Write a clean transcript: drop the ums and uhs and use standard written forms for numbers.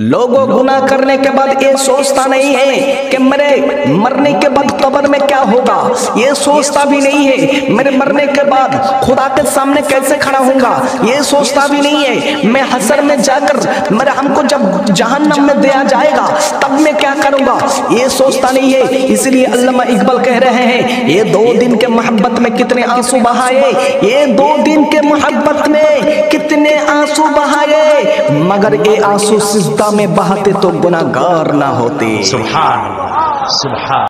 लोगों गुनाह करने के बाद ये सोचता नहीं है कि मेरे मरने के बाद कब्र में क्या होगा, ये सोचता भी नहीं है मेरे मरने के बाद खुदा के सामने कैसे खड़ा होगा, ये सोचता भी नहीं है मैं हशर में जाकर मेरा हमको जब जहन्नम में दिया जाएगा तब मैं क्या करूँगा, ये सोचता नहीं है। इसलिए अल्लामा इकबाल कह रहे हैं ये 2 दिन के मोहब्बत में कितने आंसू बहाए, ये 2 दिन के मोहब्बत में कितने आंसू बहाए, मगर ये आंसू सिजदा में बहाते तो गुनाहगार ना होते। सुभान अल्लाह, सुभान।